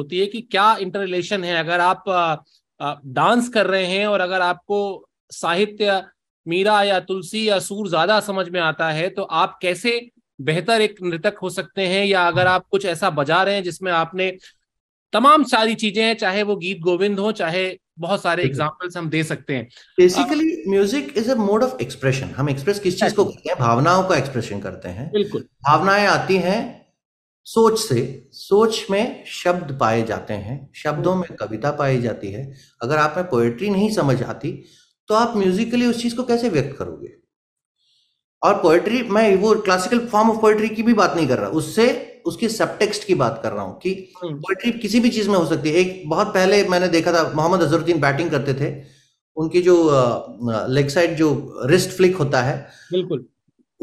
होती है कि क्या इंटर रिलेशन है। अगर आप डांस कर रहे हैं और अगर आपको साहित्य मीरा या तुलसी या सूर ज्यादा समझ में आता है तो आप कैसे बेहतर एक नृतक हो सकते हैं, या अगर आप कुछ ऐसा बजा रहे हैं जिसमें आपने तमाम सारी चीजें हैं, चाहे वो गीत गोविंद हो, चाहे बहुत सारे एग्जाम्पल्स हम दे सकते हैं। Basically music is a mode of expression. हम एक्सप्रेस किस चीज को करते हैं? भावनाओं का एक्सप्रेशन करते हैं। बिल्कुल, भावनाएं आती हैं सोच से, सोच में शब्द पाए जाते हैं, शब्दों में कविता पाई जाती है। अगर आप में पोएट्री नहीं समझ आती तो आप म्यूजिकली उस चीज को कैसे व्यक्त करोगे? और पोएट्री, मैं वो क्लासिकल फॉर्म ऑफ पोएट्री की भी बात नहीं कर रहा, उससे उसकी सबटेक्स्ट की बात कर रहा हूँ कि पोएट्री किसी भी चीज में हो सकती है। एक बहुत पहले मैंने देखा था, मोहम्मद अजहरुद्दीन बैटिंग करते थे, उनकी जो लेग साइड जो रिस्ट फ्लिक होता है, बिल्कुल,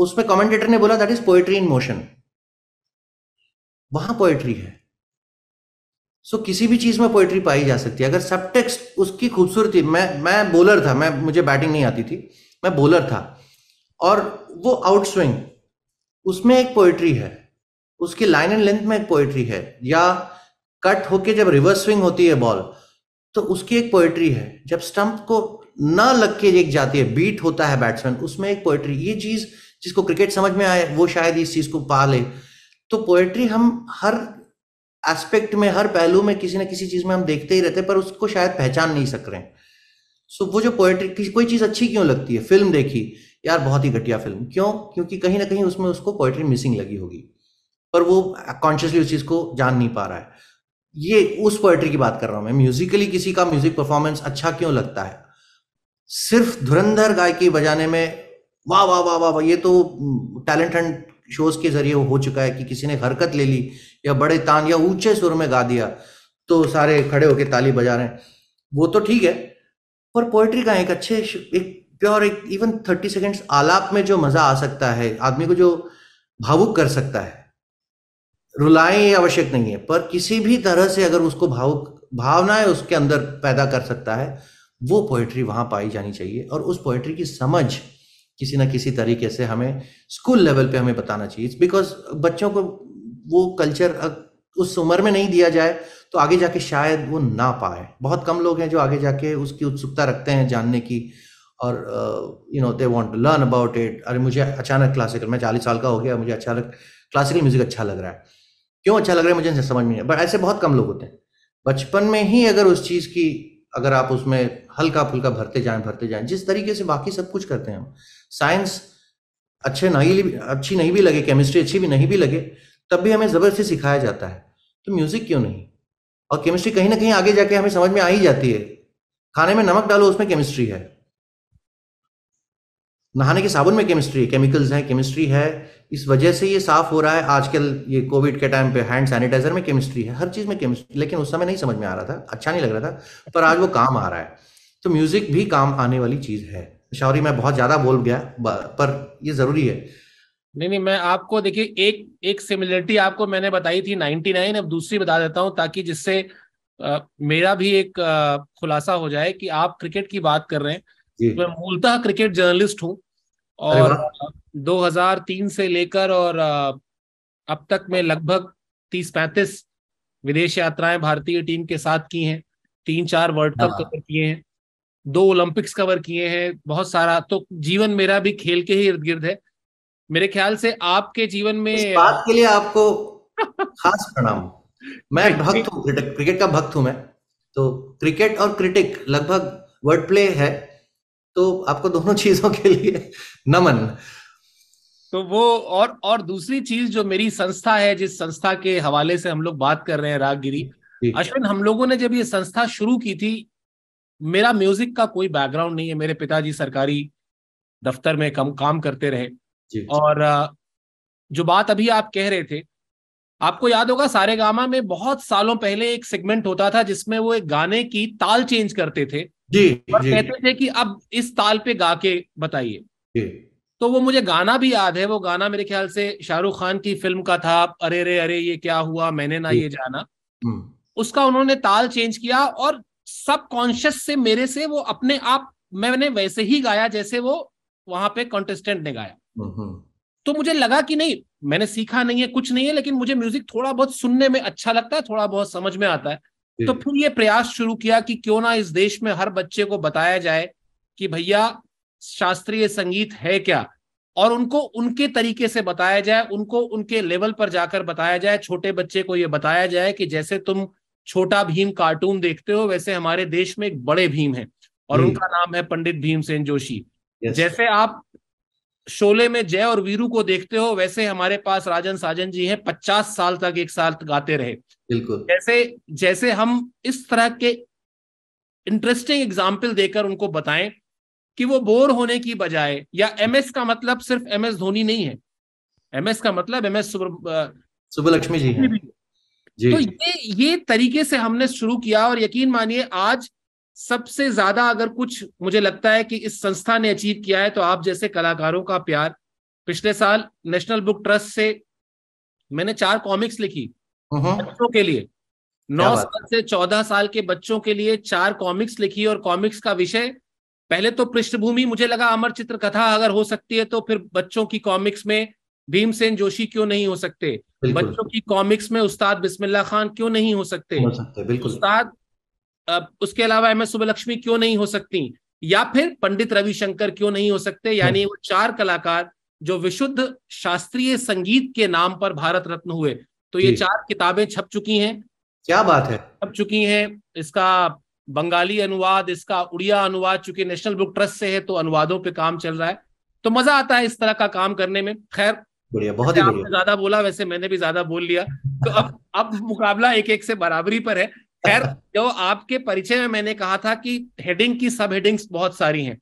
उसमें कमेंटेटर ने बोला that is poetry in motion. वहां पोएट्री है। सो किसी भी चीज में पोएट्री पाई जा सकती है अगर सबटेक्स्ट उसकी खूबसूरती। मैं बॉलर था, मुझे बैटिंग नहीं आती थी, मैं बॉलर था, और वो आउटस्विंग, उसमें एक पोएट्री है, उसकी लाइन एंड लेंथ में एक पोएट्री है, या कट होके जब रिवर्स स्विंग होती है बॉल तो उसकी एक पोएट्री है, जब स्टंप को ना लग के एक जाती है, बीट होता है बैट्समैन, उसमें एक पोएट्री। ये चीज जिसको क्रिकेट समझ में आए वो शायद इस चीज को पा ले। तो पोएट्री हम हर एस्पेक्ट में, हर पहलू में, किसी ना किसी चीज में हम देखते ही रहते हैं, पर उसको शायद पहचान नहीं सक रहे हैं। सो वो जो पोएट्री, कोई चीज अच्छी क्यों लगती है? फिल्म देखी, यार बहुत ही घटिया फिल्म, क्यों? क्योंकि कहीं ना कहीं उसमें उसको पोएट्री मिसिंग लगी होगी, पर वो कॉन्शियसली उस चीज को जान नहीं पा रहा है। ये उस पोएट्री की बात कर रहा हूं मैं। म्यूजिकली किसी का म्यूजिक परफॉर्मेंस अच्छा क्यों लगता है? सिर्फ धुरंधर गायकी बजाने में वाह वाह वाह वाह, ये तो टैलेंट हंट शोज के जरिए हो चुका है कि किसी ने हरकत ले ली या बड़े तान या ऊंचे सुर में गा दिया तो सारे खड़े होके ताली बजा रहे हैं, वो तो ठीक है। पर पोएट्री का एक अच्छे, एक प्योर, एक इवन 30 सेकेंड्स आलाप में जो मजा आ सकता है, आदमी को जो भावुक कर सकता है, रुलाएं आवश्यक नहीं है, पर किसी भी तरह से अगर उसको भावनाएं उसके अंदर पैदा कर सकता है, वो पोएट्री वहां पाई जानी चाहिए। और उस पोएट्री की समझ किसी ना किसी तरीके से हमें स्कूल लेवल पे हमें बताना चाहिए, बिकॉज बच्चों को वो कल्चर उस उम्र में नहीं दिया जाए तो आगे जाके शायद वो ना पाए। बहुत कम लोग हैं जो आगे जाके उसकी उत्सुकता रखते हैं जानने की, और you know they want to learn about it. अरे मुझे अचानक क्लासिकल, मैं 40 साल का हो गया, मुझे अचानक क्लासिकल म्यूजिक अच्छा लग रहा है, क्यों अच्छा लग रहा है मुझे नहीं समझ में आया। बट ऐसे बहुत कम लोग होते हैं। बचपन में ही अगर उस चीज की, अगर आप उसमें हल्का फुल्का भरते जाएं, जिस तरीके से बाकी सब कुछ करते हैं हम, साइंस अच्छी नहीं भी लगे, केमिस्ट्री अच्छी भी नहीं भी लगे, तब भी हमें जबरदस्ती सिखाया जाता है, तो म्यूजिक क्यों नहीं? और केमिस्ट्री कहीं ना कहीं आगे जाके हमें समझ में आ ही जाती है। खाने में नमक डालो, उसमें केमिस्ट्री है, नहाने के साबुन में केमिस्ट्री है, केमिकल्स है, केमिस्ट्री है। इस वजह से ये साफ हो रहा है आजकल, ये कोविड के टाइम पे हैंड सैनिटाइजर में केमिस्ट्री है, हर चीज में केमिस्ट्री। लेकिन उस समय नहीं समझ में आ रहा था, अच्छा नहीं लग रहा था, पर आज वो काम आ रहा है। तो म्यूजिक भी काम आने वाली चीज है। सॉरी मैं बहुत ज्यादा बोल गया, पर ये जरूरी है। नहीं, मैं आपको देखिए एक सिमिलरिटी आपको मैंने बताई थी 99, अब दूसरी बता देता हूँ ताकि जिससे मेरा भी एक खुलासा हो जाए कि आप क्रिकेट की बात कर रहे हैं। मैं मूलतः क्रिकेट जर्नलिस्ट हूँ और 2003 से लेकर और अब तक मैं लगभग 30-35 विदेश यात्राएं भारतीय टीम के साथ की हैं, 3-4 वर्ल्ड कप कवर किए हैं, 2 ओलंपिक्स कवर किए हैं, बहुत सारा। तो जीवन मेरा भी खेल के ही इर्द गिर्द है। मेरे ख्याल से आपके जीवन में इस बात के लिए आपको खास प्रणाम। मैं भक्त हूँ, क्रिकेट का भक्त हूँ मैं। तो क्रिकेट और क्रिटिक लगभग वर्ड प्ले है, तो आपको दोनों चीजों के लिए नमन। तो वो और दूसरी चीज जो मेरी संस्था है, जिस संस्था के हवाले से हम लोग बात कर रहे हैं, रागगिरी। अश्विन, हम लोगों ने जब ये संस्था शुरू की थी, मेरा म्यूजिक का कोई बैकग्राउंड नहीं है, मेरे पिताजी सरकारी दफ्तर में काम करते रहे जी। और जो बात अभी आप कह रहे थे, आपको याद होगा सारेगामा में बहुत सालों पहले एक सेगमेंट होता था जिसमें वो एक गाने की ताल चेंज करते थे जी। कहते थे कि अब इस ताल पे गा के बताइए। तो वो मुझे गाना भी याद है, वो गाना मेरे ख्याल से शाहरुख खान की फिल्म का था, अरे रे अरे ये क्या हुआ मैंने ना ये जाना। उसका उन्होंने ताल चेंज किया और सब कॉन्शियस से मेरे से वो अपने आप मैंने वैसे ही गाया जैसे वो वहां पे कॉन्टेस्टेंट ने गाया। तो मुझे लगा कि नहीं, मैंने सीखा नहीं है, कुछ नहीं है, लेकिन मुझे म्यूजिक थोड़ा बहुत सुनने में अच्छा लगता है, थोड़ा बहुत समझ में आता है। तो फिर ये प्रयास शुरू किया कि क्यों ना इस देश में हर बच्चे को बताया जाए कि भैया शास्त्रीय संगीत है क्या, और उनको उनके तरीके से बताया जाए, उनको उनके लेवल पर जाकर बताया जाए। छोटे बच्चे को ये बताया जाए कि जैसे तुम छोटा भीम कार्टून देखते हो, वैसे हमारे देश में एक बड़े भीम है और उनका नाम है पंडित भीमसेन जोशी। जैसे आप शोले में जय और वीरू को देखते हो, वैसे हमारे पास राजन साजन जी हैं, 50 साल तक एक साथ गाते रहे। बिल्कुल। जैसे जैसे हम इस तरह के इंटरेस्टिंग एग्जाम्पल देकर उनको बताएं कि वो बोर होने की बजाय, या एमएस का मतलब सिर्फ एमएस धोनी नहीं है, एमएस का मतलब एमएस सुबलक्ष्मी जी है। तो ये तरीके से हमने शुरू किया, और यकीन मानिए आज सबसे ज्यादा अगर कुछ मुझे लगता है कि इस संस्था ने अचीव किया है तो आप जैसे कलाकारों का प्यार। पिछले साल नेशनल बुक ट्रस्ट से मैंने 4 कॉमिक्स लिखी बच्चों के लिए, 9 साल से 14 साल के बच्चों के लिए 4 कॉमिक्स लिखी, और कॉमिक्स का विषय पहले तो पृष्ठभूमि, मुझे लगा अमर चित्र कथा अगर हो सकती है तो फिर बच्चों की कॉमिक्स में भीमसेन जोशी क्यों नहीं हो सकते, बच्चों की कॉमिक्स में उस्ताद बिस्मिल्लाह खान क्यों नहीं हो सकते, उस्ताद उसके अलावा एमएस सुबलक्ष्मी क्यों नहीं हो सकती, या फिर पंडित रवि शंकर क्यों नहीं हो सकते। यानी वो 4 कलाकार जो विशुद्ध शास्त्रीय संगीत के नाम पर भारत रत्न हुए। तो ये 4 किताबें छप चुकी हैं। क्या बात है, छप चुकी हैं। इसका बंगाली अनुवाद, इसका उड़िया अनुवाद, चूंकि नेशनल बुक ट्रस्ट से है तो अनुवादों पर काम चल रहा है। तो मजा आता है इस तरह का काम करने में। खैर, बहुत ही आपने ज्यादा बोला, वैसे मैंने भी ज्यादा बोल लिया, तो अब मुकाबला 1-1 से बराबरी पर है। खैर, जो आपके परिचय में मैंने कहा था कि हेडिंग की सब हेडिंग्स बहुत सारी हैं।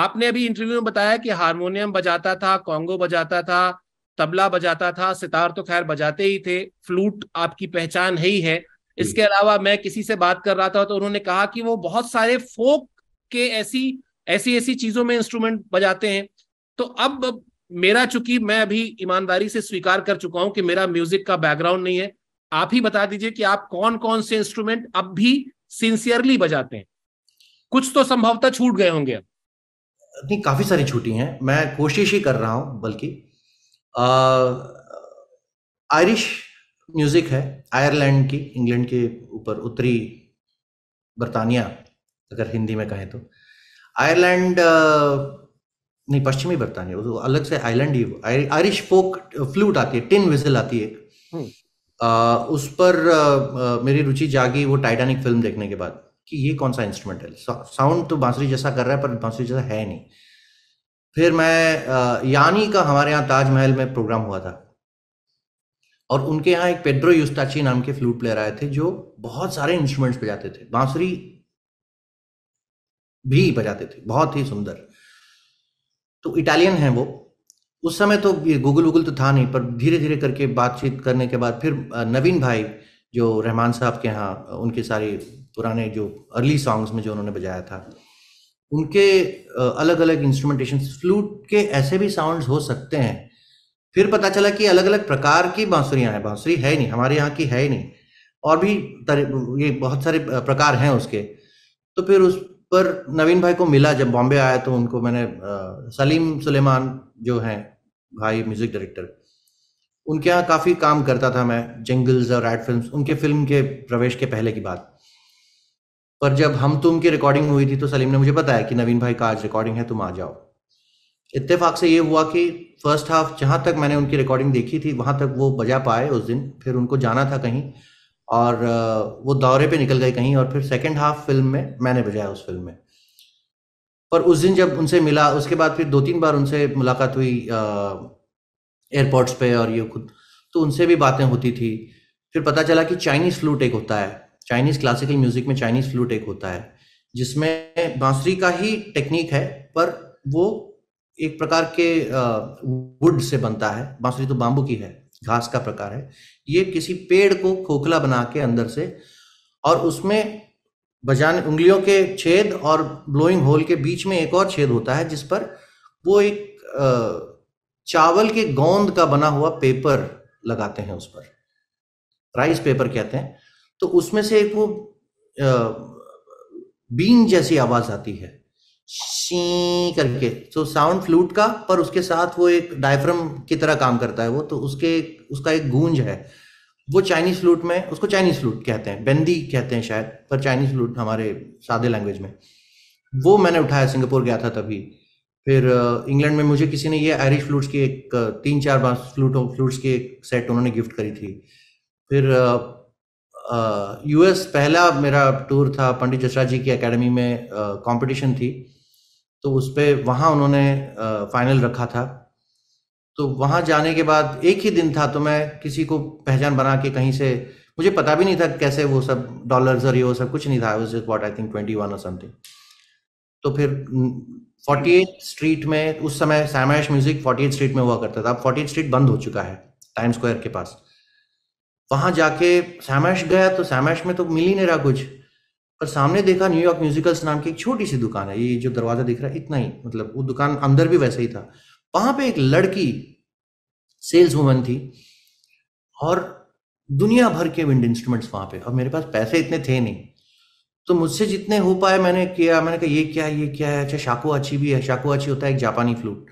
आपने अभी इंटरव्यू में बताया कि हारमोनियम बजाता था, कॉन्गो बजाता था, तबला बजाता था, सितार तो खैर बजाते ही थे, फ्लूट आपकी पहचान है ही है। इसके अलावा मैं किसी से बात कर रहा था तो उन्होंने कहा कि वो बहुत सारे फोक के ऐसी चीजों में इंस्ट्रूमेंट बजाते हैं। तो अब मेरा, चूंकि मैं अभी ईमानदारी से स्वीकार कर चुका हूं कि मेरा म्यूजिक का बैकग्राउंड नहीं है, आप ही बता दीजिए कि आप कौन कौन से इंस्ट्रूमेंट अब भी सिंसियरली बजाते हैं। कुछ तो संभवतः छूट गए होंगे। नहीं, काफी सारी छूटी हैं। मैं कोशिश ही कर रहा हूं, बल्कि आयरिश म्यूजिक है, आयरलैंड की, इंग्लैंड के ऊपर, उत्तरी बर्तानिया अगर हिंदी में कहें तो, आयरलैंड नहीं, पश्चिमी बर्तानिया, वो अलग से आइलैंड ही। आयरिश फोक फ्लूट आती है, टिन विजिल आती है। उस पर मेरी रुचि जागी वो टाइटैनिक फिल्म देखने के बाद कि ये कौन सा इंस्ट्रूमेंट है, साउंड तो बांसुरी जैसा कर रहा है पर बांसुरी जैसा है नहीं। फिर मैं यानी का, हमारे यहाँ ताजमहल में प्रोग्राम हुआ था और उनके यहाँ एक पेड्रो यूस्टाची नाम के फ्लूट प्लेयर आए थे जो बहुत सारे इंस्ट्रूमेंट्स बजाते थे, बांसुरी भी बजाते थे, बहुत ही सुंदर। तो इटालियन है वो। उस समय तो गूगल तो था नहीं, पर धीरे धीरे करके बातचीत करने के बाद फिर नवीन भाई जो रहमान साहब के यहाँ, उनके सारे पुराने जो अर्ली सॉन्ग्स में जो उन्होंने बजाया था, उनके अलग अलग इंस्ट्रूमेंटेशन, फ्लूट के ऐसे भी साउंड्स हो सकते हैं। फिर पता चला कि अलग अलग प्रकार की बांसुरियाँ हैं, बांसुरी है ही नहीं, हमारे यहाँ की है ही नहीं, और भी ये बहुत सारे प्रकार हैं उसके। तो फिर उस पर नवीन भाई को मिला, जब बॉम्बे आया तो उनको मैंने सलीम सुलेमान जो हैं भाई, म्यूजिक डायरेक्टर, उनके यहाँ काफ़ी काम करता था मैं, जंगल्स और एड फिल्म्स, उनके फिल्म के प्रवेश के पहले की बात। पर जब हम तुम की रिकॉर्डिंग हुई थी तो सलीम ने मुझे बताया कि नवीन भाई का आज रिकॉर्डिंग है, तुम आ जाओ। इत्तेफाक से ये हुआ कि फर्स्ट हाफ जहाँ तक मैंने उनकी रिकॉर्डिंग देखी थी वहाँ तक वो बजा पाए उस दिन, फिर उनको जाना था कहीं और वो दौरे पे निकल गए कहीं, और फिर सेकंड हाफ फिल्म में मैंने बजाया उस फिल्म में। पर उस दिन जब उनसे मिला, उसके बाद फिर 2-3 बार उनसे मुलाकात हुई एयरपोर्ट्स पे, और ये खुद तो उनसे भी बातें होती थी। फिर पता चला कि चाइनीज़ फ्लूट एक होता है, चाइनीज़ क्लासिकल म्यूज़िक में चाइनीज़ फ्लूट एक होता है जिसमें बांसुरी का ही टेक्निक है, पर वो एक प्रकार के वुड से बनता है, बांसुरी तो बाम्बू की है, घास का प्रकार है, ये किसी पेड़ को खोखला बना के अंदर से, और उसमें बजाने उंगलियों के छेद और ब्लोइंग होल के बीच में एक और छेद होता है जिस पर वो एक चावल के गोंद का बना हुआ पेपर लगाते हैं, उस पर राइस पेपर कहते हैं। तो उसमें से एक वो बीन जैसी आवाज आती है, शी करके, तो साउंड फ्लूट का पर उसके साथ वो एक डायफ्राम की तरह काम करता है वो, तो उसका एक गूंज है वो चाइनीज फ्लूट में, उसको चाइनीज फ्लूट कहते हैं, बेंदी कहते हैं शायद, पर चाइनीज फ्लूट हमारे सादे लैंग्वेज में। वो मैंने उठाया, सिंगापुर गया था तभी। फिर इंग्लैंड में मुझे किसी ने ये आयरिश फ्लूट्स की एक 3-4 फ्लूट्स की एक सेट उन्होंने गिफ्ट करी थी। फिर यूएस पहला मेरा टूर था, पंडित जसराज जी की एकेडमी में कंपटीशन थी, तो उस पर वहाँ उन्होंने फाइनल रखा था। तो वहाँ जाने के बाद एक ही दिन था, तो मैं किसी को पहचान बना के कहीं से, मुझे पता भी नहीं था कैसे वो सब डॉलर्स और ये वो सब कुछ नहीं था। I was just what I think 21 और समथिंग। तो फिर 48 स्ट्रीट में, उस समय सामाश म्यूजिक 48 स्ट्रीट में हुआ करता था, अब 48 स्ट्रीट बंद हो चुका है टाइम स्क्वायर के पास। वहाँ जाके सामाश गया, तो सामाश में तो मिल ही नहीं रहा कुछ, पर सामने देखा न्यूयॉर्क म्यूजिकल्स नाम की एक छोटी सी दुकान है, ये जो दरवाजा दिख रहा है इतना ही, मतलब वो दुकान अंदर भी वैसे ही था। वहां पे एक लड़की सेल्स वुमन थी और दुनिया भर के विंड इंस्ट्रूमेंट्स वहां पे, और मेरे पास पैसे इतने थे नहीं, तो मुझसे जितने हो पाए मैंने किया। मैंने कहा ये क्या है, अच्छा शाकुआची भी है। शाकुआची होता है एक जापानी फ्लूट।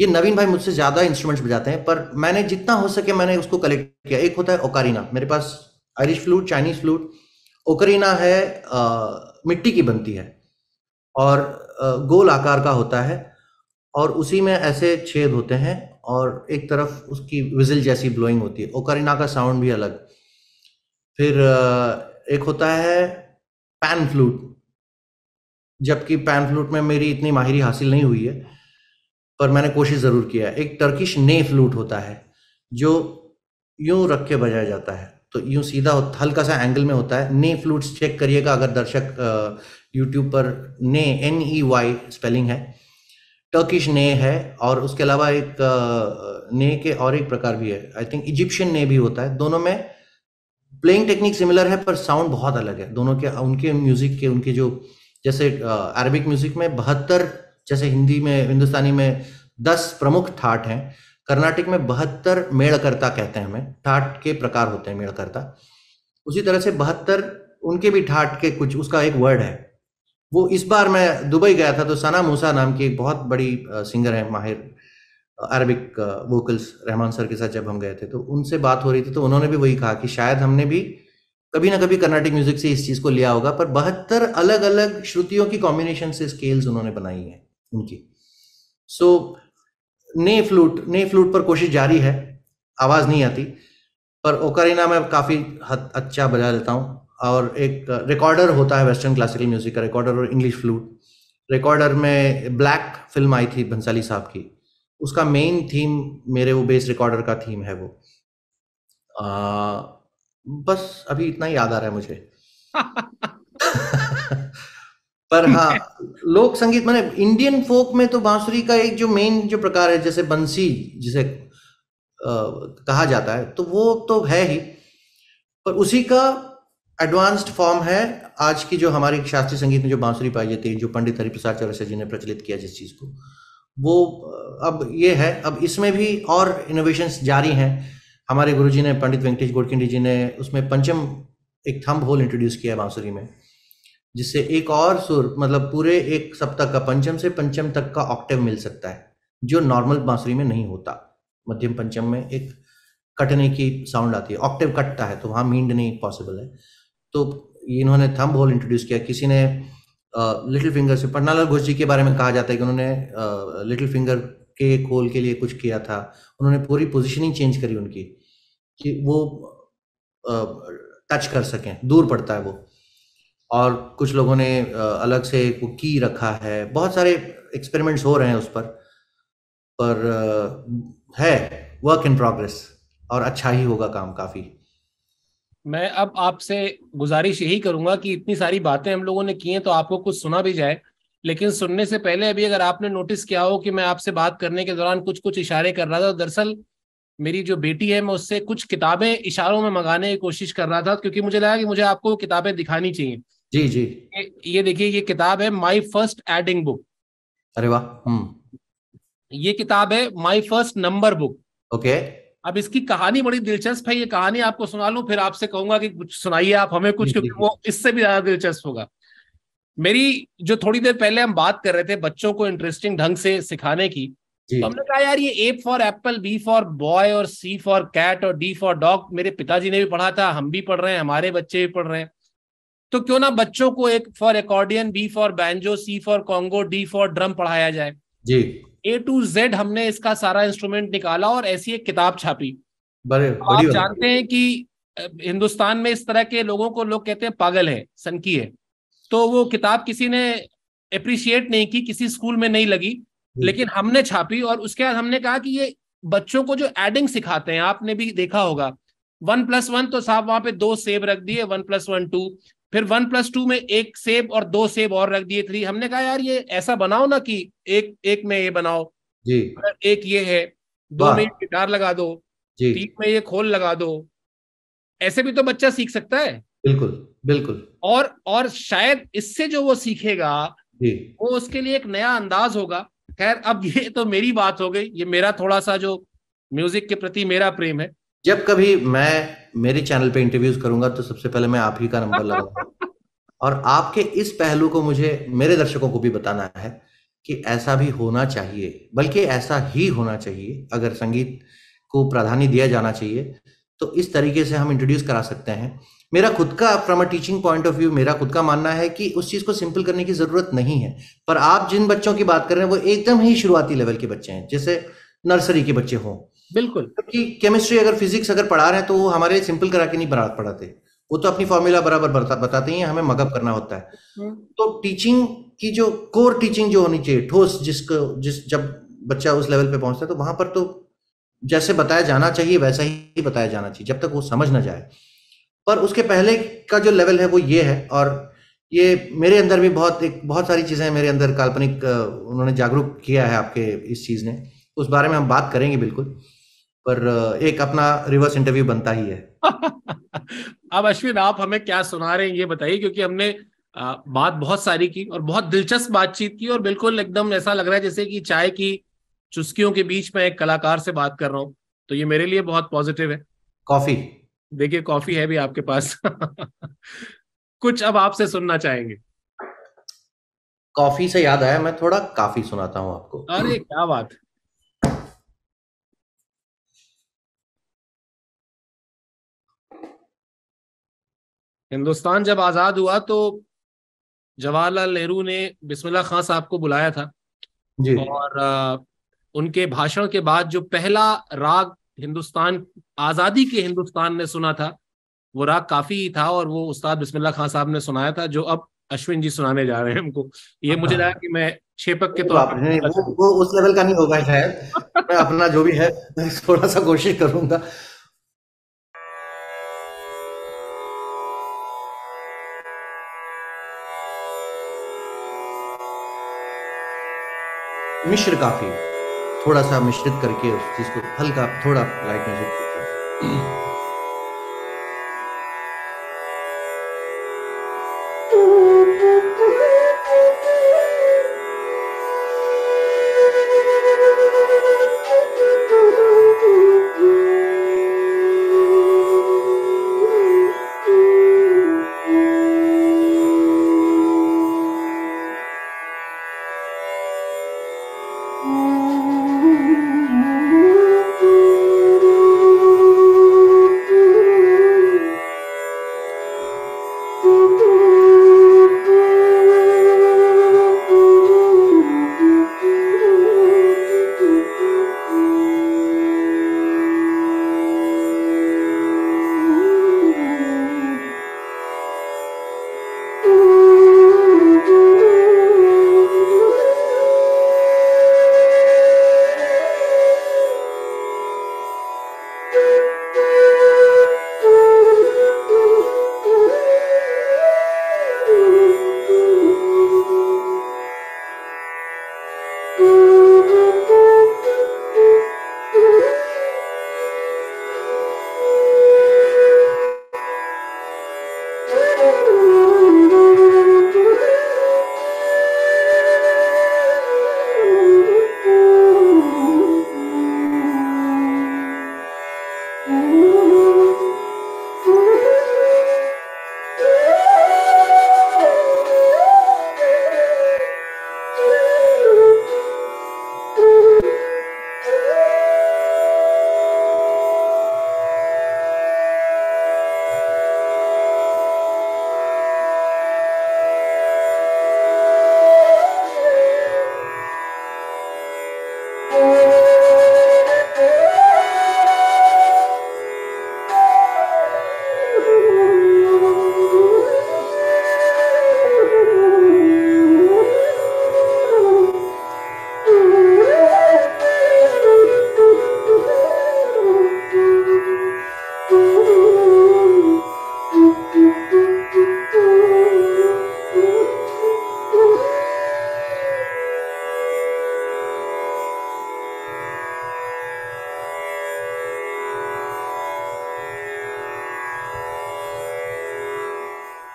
ये नवीन भाई मुझसे ज्यादा इंस्ट्रूमेंट्स बजाते हैं, पर मैंने जितना हो सके मैंने उसको कलेक्ट किया। एक होता है ओकारीना, मेरे पास Irish flute, Chinese flute, ocarina है, मिट्टी की बनती है और गोल आकार का होता है, और उसी में ऐसे छेद होते हैं और एक तरफ उसकी विजिल जैसी ब्लोइंग होती है, ओकारीना का साउंड भी अलग। फिर एक होता है पैन फ्लूट, जबकि पैन फ्लूट में मेरी इतनी माहिरी हासिल नहीं हुई है, पर मैंने कोशिश ज़रूर किया है। एक टर्किश ने फ्लूट होता है जो यूं रख के बजाया जाता है, तो यूं सीधा हल्का सा एंगल में होता है। ने फ्लूट्स चेक करिएगा अगर दर्शक यूट्यूब पर, ने NEY स्पेलिंग है, टर्किश ने है। और उसके अलावा एक ने के और एक प्रकार भी है, आई थिंक इजिप्शियन ने भी होता है। दोनों में प्लेइंग टेक्निक सिमिलर है पर साउंड बहुत अलग है दोनों के, उनके म्यूजिक के, उनके जो जैसे अरबिक म्यूजिक में 72, जैसे हिंदी में हिंदुस्तानी में 10 प्रमुख ठाट हैं, कर्नाटिक में 72 मेड़कर्ता कहते हैं हमें, ठाट के प्रकार होते हैं मेड़कर्ता। उसी तरह से 72 उनके भी ठाट के कुछ, उसका एक वर्ड है वो। इस बार मैं दुबई गया था, तो सना मूसा नाम की एक बहुत बड़ी सिंगर है, माहिर अरबिक वोकल्स, रहमान सर के साथ जब हम गए थे तो उनसे बात हो रही थी, तो उन्होंने भी वही कहा कि शायद हमने भी कभी ना कभी कर्नाटिक म्यूजिक से इस चीज़ को लिया होगा, पर 72 अलग अलग श्रुतियों की कॉम्बिनेशन से स्केल्स उन्होंने बनाई हैं उनकी। सो ने फ्लूट पर कोशिश जारी है, आवाज़ नहीं आती, पर ओकारीना में काफ़ी हद अच्छा बजा लेता हूँ। और एक रिकॉर्डर होता है वेस्टर्न क्लासिकल म्यूजिक का, रिकॉर्डर और इंग्लिश फ्लूट। रिकॉर्डर में ब्लैक फिल्म आई थी भंसाली साहब की, उसका मेन थीम मेरे वो बेस रिकॉर्डर का थीम है वो। बस अभी इतना ही याद आ रहा है मुझे। पर हाँ, लोक संगीत माने इंडियन फोक में तो बांसुरी का एक जो मेन जो प्रकार है, जैसे बंसी जिसे कहा जाता है, तो वो तो है ही, पर उसी का एडवांस्ड फॉर्म है आज की जो हमारी शास्त्रीय संगीत में जो बांसुरी पाई जाती है, जो पंडित हरिप्रसाद चौरसिया जी ने प्रचलित किया जिस चीज़ को, वो अब ये है। अब इसमें भी और इनोवेशंस जारी हैं। हमारे गुरुजी ने पंडित वेंकटेश गोडकिंडी जी ने उसमें पंचम एक थंब होल इंट्रोड्यूस किया है बांसुरी में, जिससे एक और सुर, मतलब पूरे एक सप्तक का, पंचम से पंचम तक का ऑक्टेव मिल सकता है, जो नॉर्मल बांसुरी में नहीं होता। मध्यम पंचम में एक कटने की साउंड आती है, ऑक्टेव कटता है, तो वहाँ मींड नहीं पॉसिबल है, तो इन्होंने थंब होल इंट्रोड्यूस किया। किसी ने लिटिल फिंगर से, पन्नालाल घोष जी के बारे में कहा जाता है कि उन्होंने लिटिल फिंगर के होल के लिए कुछ किया था, उन्होंने पूरी पोजीशनिंग चेंज करी उनकी कि वो टच कर सकें, दूर पड़ता है वो। और कुछ लोगों ने अलग से वो की रखा है, बहुत सारे एक्सपेरिमेंट्स हो रहे हैं उस पर है वर्क इन प्रोग्रेस, और अच्छा ही होगा काम काफ़ी। मैं अब आपसे गुजारिश यही करूंगा कि इतनी सारी बातें हम लोगों ने की हैं, तो आपको कुछ सुना भी जाए, लेकिन सुनने से पहले अभी अगर आपने नोटिस किया हो कि मैं आपसे बात करने के दौरान कुछ कुछ इशारे कर रहा था, दरअसल मेरी जो बेटी है मैं उससे कुछ किताबें इशारों में मंगाने की कोशिश कर रहा था, क्योंकि मुझे लगा कि मुझे आपको किताबें दिखानी चाहिए। जी जी, ये देखिए, ये किताब है माई फर्स्ट एडिंग बुक। अरे वाह। ये किताब है my first number book. Okay, अब इसकी कहानी बड़ी दिलचस्प है, ये कहानी आपको सुना लूं, फिर आपसे कहूंगा कि कुछ सुनाइए आप हमें कुछ, क्योंकि वो इससे भी ज्यादा दिलचस्प होगा। मेरी जो थोड़ी देर पहले हम बात कर रहे थे बच्चों को इंटरेस्टिंग ढंग से सिखाने की, तो हमने कहा यार ये A for apple, B for boy और सी फॉर कैट और डी फॉर डॉग मेरे पिताजी ने भी पढ़ा था, हम भी पढ़ रहे हैं, हमारे बच्चे भी पढ़ रहे हैं, तो क्यों ना बच्चों को एक for accordion, B for banjo, C for conga, D for drum पढ़ाया जाए। जी ए टू जेड हमने इसका सारा इंस्ट्रूमेंट निकाला और ऐसी एक किताब छापी। आप जानते हैं कि हिंदुस्तान में इस तरह के लोगों को लोग कहते हैं पागल है, सनकी है, तो वो किताब किसी ने अप्रिशिएट नहीं की, किसी स्कूल में नहीं लगी, लेकिन हमने छापी। और उसके बाद हमने कहा कि ये बच्चों को जो एडिंग सिखाते हैं, आपने भी देखा होगा 1+1, तो साहब वहां पे 2 सेब रख दिए, 1+1 2, फिर 1+2 में 1 सेब और 2 सेब और रख दिए 3। हमने कहा यार ये ऐसा बनाओ ना कि एक एक में ये बनाओ जी, एक ये है, 2 में गिटार लगा दो, 3 में ये खोल लगा दो, ऐसे भी तो बच्चा सीख सकता है। बिल्कुल बिल्कुल। और शायद इससे जो वो सीखेगा वो उसके लिए एक नया अंदाज होगा। खैर अब ये तो मेरी बात हो गई, ये मेरा थोड़ा सा जो म्यूजिक के प्रति मेरा प्रेम है। जब कभी मैं मेरे चैनल पे इंटरव्यूज करूंगा तो सबसे पहले मैं आप ही का नंबर लगाऊंगा और आपके इस पहलू को मुझे मेरे दर्शकों को भी बताना है कि ऐसा भी होना चाहिए, बल्कि ऐसा ही होना चाहिए। अगर संगीत को प्राधान्य दिया जाना चाहिए तो इस तरीके से हम इंट्रोड्यूस करा सकते हैं। मेरा खुद का from a teaching point of view मेरा खुद का मानना है कि उस चीज को सिंपल करने की जरूरत नहीं है, पर आप जिन बच्चों की बात कर रहे हैं वो एकदम ही शुरुआती लेवल के बच्चे हैं, जैसे नर्सरी के बच्चे हों। बिल्कुल, क्योंकि केमिस्ट्री अगर फिजिक्स अगर पढ़ा रहे हैं तो वो हमारे लिए सिंपल करा के नहीं पढ़ाते, वो तो अपनी फॉर्मूला बराबर बताते ही, हमें मगअप करना होता है। तो टीचिंग की जो कोर टीचिंग जो होनी चाहिए, ठोस, जिसको जब बच्चा उस लेवल पे पहुंचता है तो वहां पर तो जैसे बताया जाना चाहिए वैसा ही बताया जाना चाहिए जब तक वो समझ ना जाए। पर उसके पहले का जो लेवल है वो ये है, और ये मेरे अंदर भी बहुत सारी चीजें हैं, मेरे अंदर काल्पनिक उन्होंने जागरूक किया है आपके इस चीज ने, उस बारे में हम बात करेंगे बिल्कुल, पर एक अपना रिवर्स इंटरव्यू बनता ही है। अब अश्विन आप हमें क्या सुना रहे हैं ये बताइए, क्योंकि हमने बात बहुत सारी की और बहुत दिलचस्प बातचीत की, और बिल्कुल एकदम ऐसा लग रहा है जैसे कि चाय की चुस्कियों के बीच में एक कलाकार से बात कर रहा हूँ, तो ये मेरे लिए बहुत पॉजिटिव है। कॉफी देखिए, कॉफी है भी आपके पास। कुछ अब आपसे सुनना चाहेंगे। कॉफी से याद आया, मैं थोड़ा काफी सुनाता हूं आपको। अरे क्या बात। हिंदुस्तान जब आजाद हुआ तो जवाहरलाल नेहरू ने बिस्मिल्लाह खान साहब को बुलाया था जी। और उनके भाषण के बाद जो पहला राग हिंदुस्तान, आजादी के हिंदुस्तान ने सुना था, वो राग काफी था, और वो उस्ताद बिस्मिल्लाह खान साहब ने सुनाया था, जो अब अश्विन जी सुनाने जा रहे हैं हमको। ये मुझे लगा कि मैं छेपक के तौर पर वो उस लेवल का नहीं होगा शायद, मैं अपना जो भी है थोड़ा सा कोशिश करूंगा। मिश्र काफी थोड़ा सा मिश्रित करके उस चीज को हल्का थोड़ा लाइट म्यूजिक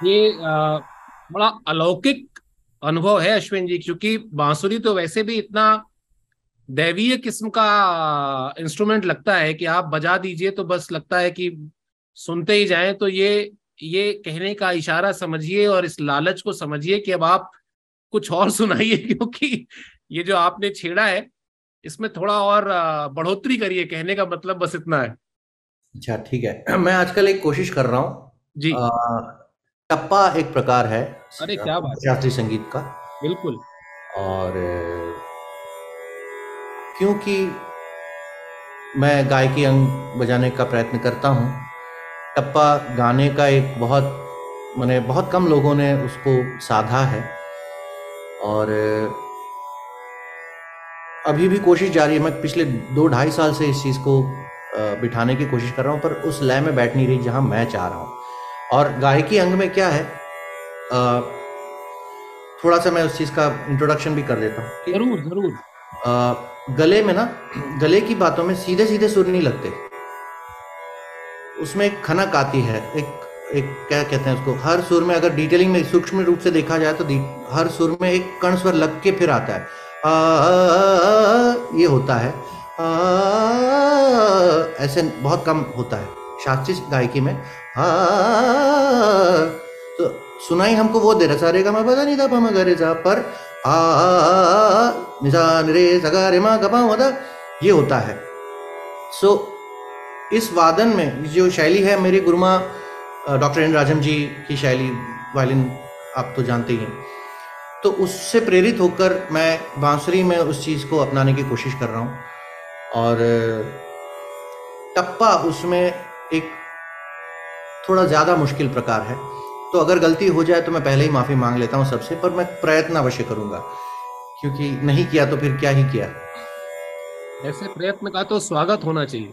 ये बड़ा अलौकिक अनुभव है अश्विन जी, क्योंकि बांसुरी तो वैसे भी इतना दैवीय किस्म का इंस्ट्रूमेंट लगता है कि आप बजा दीजिए तो बस लगता है कि सुनते ही जाएं। तो ये कहने का इशारा समझिए और इस लालच को समझिए कि अब आप कुछ और सुनाइए, क्योंकि ये जो आपने छेड़ा है इसमें थोड़ा और बढ़ोतरी करिए। कहने का मतलब बस इतना है। अच्छा ठीक है, मैं आजकल एक कोशिश कर रहा हूँ जी। टप्पा एक प्रकार है, अरे क्या बात, शास्त्रीय संगीत का। बिल्कुल। और क्योंकि मैं गायकी अंग बजाने का प्रयत्न करता हूँ, टप्पा गाने का एक बहुत, मैंने बहुत कम लोगों ने उसको साधा है और अभी भी कोशिश जारी है। मैं पिछले 2-2.5 साल से इस चीज़ को बिठाने की कोशिश कर रहा हूँ, पर उस लय में बैठ नहीं रही जहाँ मैं चाह रहा हूँ। और गायकी अंग में क्या है, थोड़ा सा मैं उस चीज़ का इंट्रोडक्शन भी कर देता हूँ। जरूर जरूर। गले में ना, गले की बातों में सीधे सीधे सुर नहीं लगते, उसमें एक खनक आती है, एक क्या कहते हैं उसको, हर सुर में अगर डिटेलिंग में सूक्ष्म रूप से देखा जाए तो हर सुर में एक कर्ण स्वर लग के फिर आता है ये होता है, ऐसे बहुत कम होता है शास्त्रीय गायकी में। तो सुनाई हमको वो दे रहा सारे का मैं पता नहीं था पा गे जा पर निरे सगा रे मा गपा होता, ये होता है। सो इस वादन में जो शैली है, मेरे गुरुमा डॉक्टर एन राजम जी की शैली, वायलिन आप तो जानते ही हैं, तो उससे प्रेरित होकर मैं बांसुरी में उस चीज़ को अपनाने की कोशिश कर रहा हूँ। और टप्पा उसमें एक थोड़ा ज़्यादा मुश्किल प्रकार है, तो अगर गलती हो जाए तो मैं पहले ही माफ़ी मांग लेता हूँ सबसे, पर मैं प्रयत्न अवश्य करूँगा, क्योंकि नहीं किया तो फिर क्या ही किया। ऐसे प्रयत्न का तो स्वागत होना चाहिए।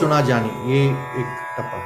सुना जानी, ये एक टप्पा।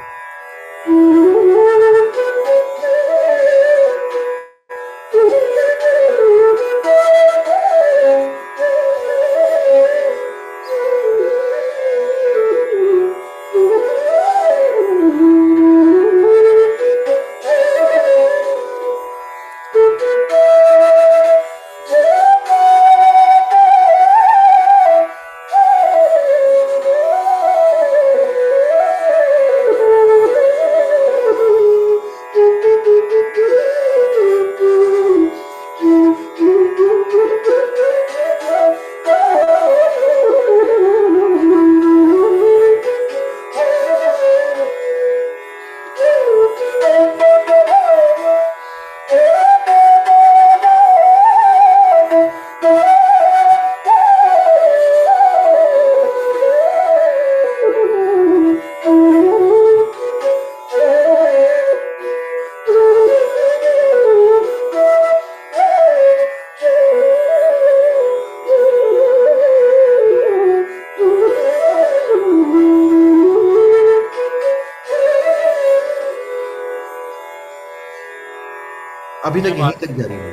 अभी तक यहीं तक जारी है,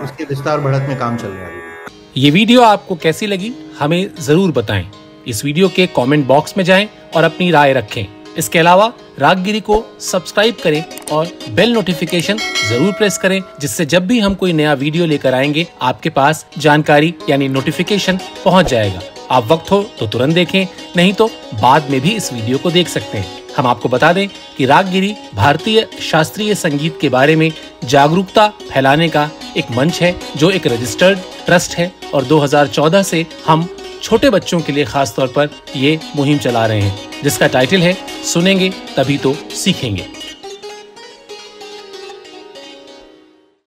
इसके विस्तार बढ़त में काम चल रहा है। ये वीडियो आपको कैसी लगी हमें जरूर बताएं। इस वीडियो के कमेंट बॉक्स में जाएं और अपनी राय रखें। इसके अलावा रागगिरी को सब्सक्राइब करें और बेल नोटिफिकेशन जरूर प्रेस करें, जिससे जब भी हम कोई नया वीडियो लेकर आएंगे आपके पास जानकारी यानी नोटिफिकेशन पहुँच जाएगा। आप वक्त हो तो तुरंत देखें, नहीं तो बाद में भी इस वीडियो को देख सकते हैं। हम आपको बता दें कि रागगिरी भारतीय शास्त्रीय संगीत के बारे में जागरूकता फैलाने का एक मंच है, जो एक रजिस्टर्ड ट्रस्ट है, और 2014 से हम छोटे बच्चों के लिए खास तौर पर ये मुहिम चला रहे हैं, जिसका टाइटल है सुनेंगे तभी तो सीखेंगे।